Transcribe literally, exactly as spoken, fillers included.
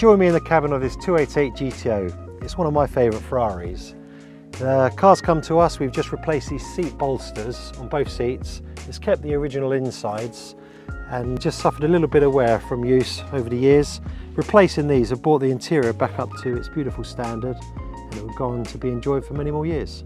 Join me in the cabin of this two eighty-eight G T O. It's one of my favourite Ferraris. The car's come to us, we've just replaced these seat bolsters on both seats. It's kept the original insides and just suffered a little bit of wear from use over the years. Replacing these have brought the interior back up to its beautiful standard, and it will go on to be enjoyed for many more years.